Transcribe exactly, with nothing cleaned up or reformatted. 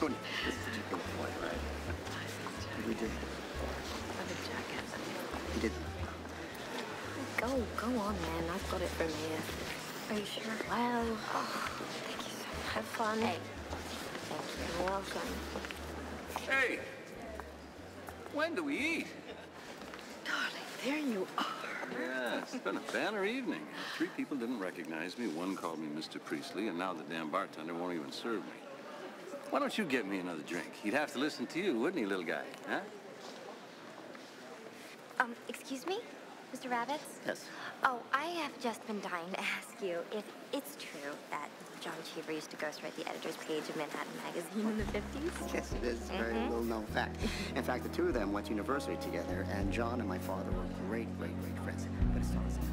doing this is too good for you, right? What are you doing? Leather jackets. He didn't. Go, go on, man. I've got it from here. Are you sure? Well, oh, thank you so much. Have fun. Hey. Thank you. You're welcome. Hey! When do we eat? Darling, there you are. Yeah, it's been a banner evening. Three people didn't recognize me. One called me Mister Priestley, and now the damn bartender won't even serve me. Why don't you get me another drink? He'd have to listen to you, wouldn't he, little guy? Huh? Um, excuse me? Mister Rabbits? Yes. Oh, I have just been dying to ask you if it's true that John Cheever used to ghostwrite the editor's page of Manhattan Magazine in the fifties? Yes, it is. Mm-hmm. Very little-known fact. In fact, the two of them went to university together, and John and my father were great, great, great friends. But it's awesome.